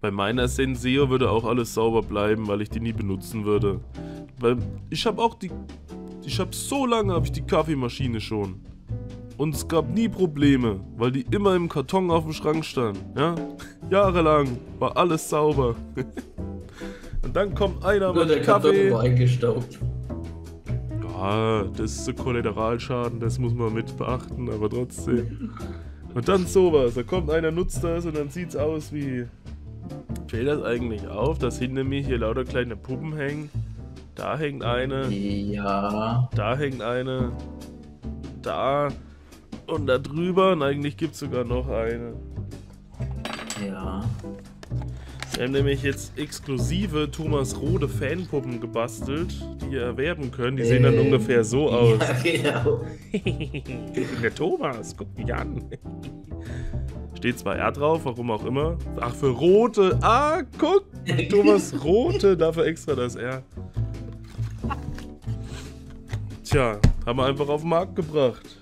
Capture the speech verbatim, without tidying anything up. Bei meiner Senseo würde auch alles sauber bleiben, weil ich die nie benutzen würde. Weil ich habe auch die... Ich habe so lange habe ich die Kaffeemaschine schon. Und es gab nie Probleme, weil die immer im Karton auf dem Schrank stand. Ja? Jahrelang war alles sauber. Und dann kommt einer mit dem Kaffee. Der Karton war eingestaubt. Ja, das ist so Kollateralschaden, das muss man mit beachten, aber trotzdem. Und dann sowas, da kommt einer, nutzt das und dann sieht's aus wie... Fällt das eigentlich auf, dass hinter mir hier lauter kleine Puppen hängen? Da hängt eine. Ja. Da hängt eine. Da. Und da drüber. Und eigentlich gibt es sogar noch eine. Ja. Wir haben nämlich jetzt exklusive Thomas Rothe Fanpuppen gebastelt, die ihr erwerben könnt. Die sehen äh, dann ungefähr so aus. Ja, genau. Der Thomas, guck mich an. Steht zwar R drauf, warum auch immer. Ach, für Rote. Ah, guck. Thomas Rothe, dafür extra das R. Tja, haben wir einfach auf den Markt gebracht.